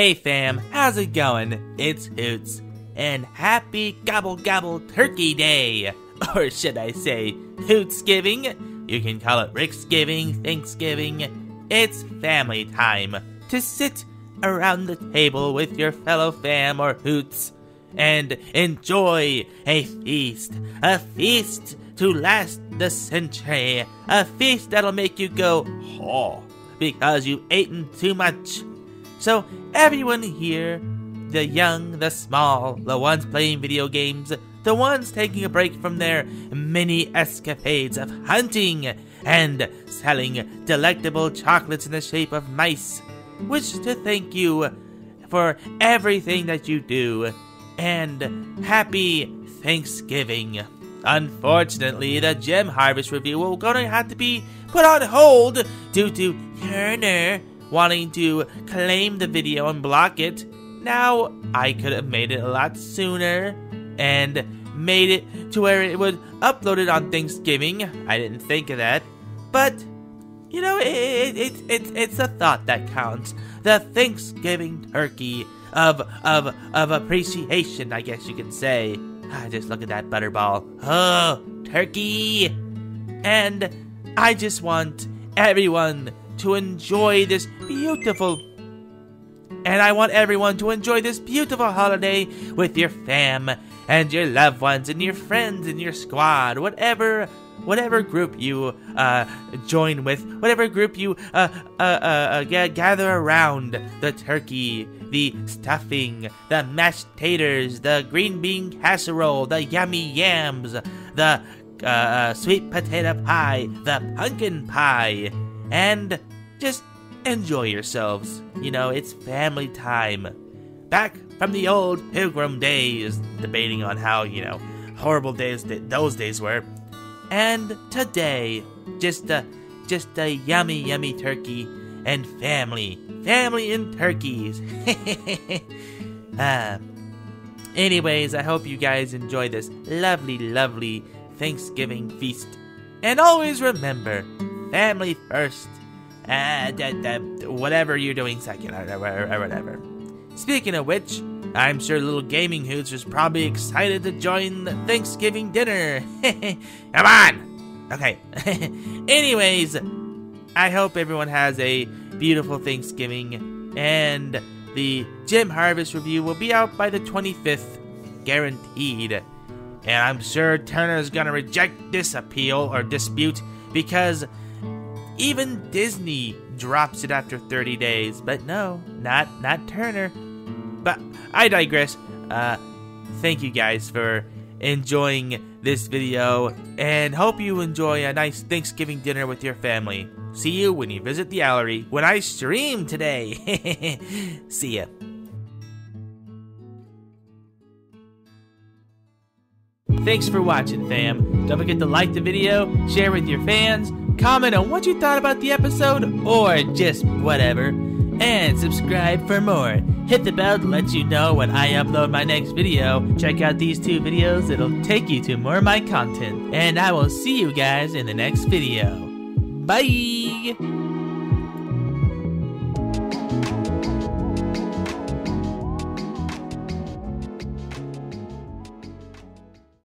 Hey fam, how's it going? It's Hoots, and happy Gobble Gobble Turkey Day! Or should I say, Hootsgiving? You can call it Rick'sgiving, Thanksgiving. It's family time to sit around the table with your fellow fam or Hoots and enjoy a feast to last the century, a feast that'll make you go, oh, because you ate'en too much. So everyone here, the young, the small, the ones playing video games, the ones taking a break from their mini escapades of hunting and selling delectable chocolates in the shape of mice, wish to thank you for everything that you do, and happy Thanksgiving. Unfortunately, the Gem Harvest Review will gonna have to be put on hold due to Turner wanting to claim the video and block it. Now, I could have made it a lot sooner and made it to where it would upload it on Thanksgiving. I didn't think of that. But, you know, it's a thought that counts. The Thanksgiving turkey of appreciation, I guess you could say. Just look at that butterball. Oh, turkey! And I just want everyone to enjoy this beautiful holiday with your fam and your loved ones and your friends and your squad, whatever group you join with, whatever group you gather around the turkey, the stuffing, the mashed taters, the green bean casserole, the yummy yams, the sweet potato pie, the pumpkin pie, and just enjoy yourselves. You know, it's family time. Back from the old pilgrim days, debating on how, you know, horrible days those days were. And today, just a yummy, yummy turkey and family. Family and turkeys. Anyways, I hope you guys enjoy this lovely, lovely Thanksgiving feast. And always remember, family first. Whatever you're doing second, or whatever. Speaking of which, I'm sure little gaming Hoots is probably excited to join the Thanksgiving dinner. Come on! Okay. Anyways, I hope everyone has a beautiful Thanksgiving, and the Gem Harvest Review will be out by the 25th, guaranteed. And I'm sure Turner's gonna reject this appeal or dispute, because even Disney drops it after 30 days, but no, not Turner. But I digress. Thank you guys for enjoying this video, and hope you enjoy a nice Thanksgiving dinner with your family. See you when you visit the Owlery, when I stream today. See ya. Thanks for watching, fam. Don't forget to like the video, share with your fans, comment on what you thought about the episode, or just whatever, and subscribe for more. Hit the bell to let you know when I upload my next video. Check out these two videos, it'll take you to more of my content, and I will see you guys in the next video. Bye!